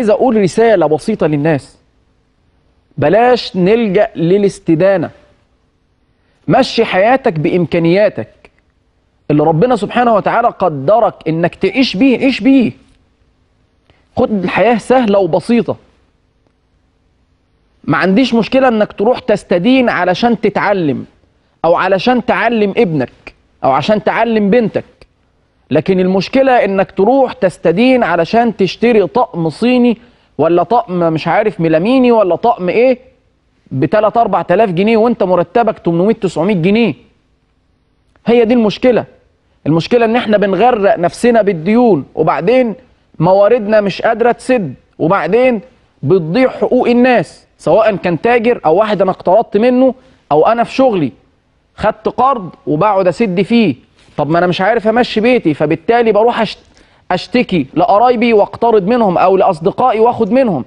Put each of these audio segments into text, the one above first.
عايز اقول رسالة بسيطة للناس، بلاش نلجأ للاستدانة. مشي حياتك بإمكانياتك، اللي ربنا سبحانه وتعالى قدرك انك تعيش بيه عيش بيه، خد الحياة سهلة وبسيطة. ما عنديش مشكلة انك تروح تستدين علشان تتعلم، او علشان تعلم ابنك، او عشان تعلم بنتك، لكن المشكلة انك تروح تستدين علشان تشتري طقم صيني ولا طقم مش عارف ميلاميني ولا طقم ايه بتلات 4000 جنيه وانت مرتبك 800 900 جنيه. هي دي المشكلة. المشكلة ان احنا بنغرق نفسنا بالديون، وبعدين مواردنا مش قادرة تسد، وبعدين بتضيع حقوق الناس، سواء كان تاجر او واحد انا اقترضت منه، او انا في شغلي خدت قرض وبقعد اسد فيه. طب ما انا مش عارف امشي بيتي، فبالتالي بروح اشتكي لقرايبي واقترض منهم، او لاصدقائي واخد منهم.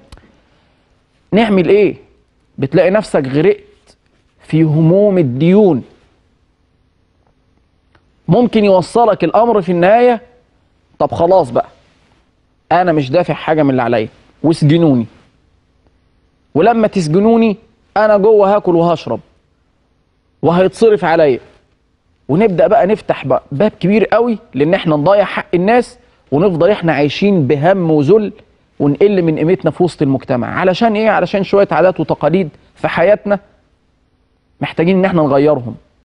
نعمل ايه؟ بتلاقي نفسك غرقت في هموم الديون. ممكن يوصلك الامر في النهايه طب خلاص بقى انا مش دافع حاجه من اللي عليا، واسجنوني، ولما تسجنوني انا جوه هاكل وهشرب وهيتصرف عليا. ونبدأ بقى نفتح بقى باب كبير قوي، لأن احنا نضيع حق الناس، ونفضل احنا عايشين بهم وذل، ونقل من قيمتنا في وسط المجتمع. علشان ايه؟ علشان شوية عادات وتقاليد في حياتنا محتاجين ان احنا نغيرهم.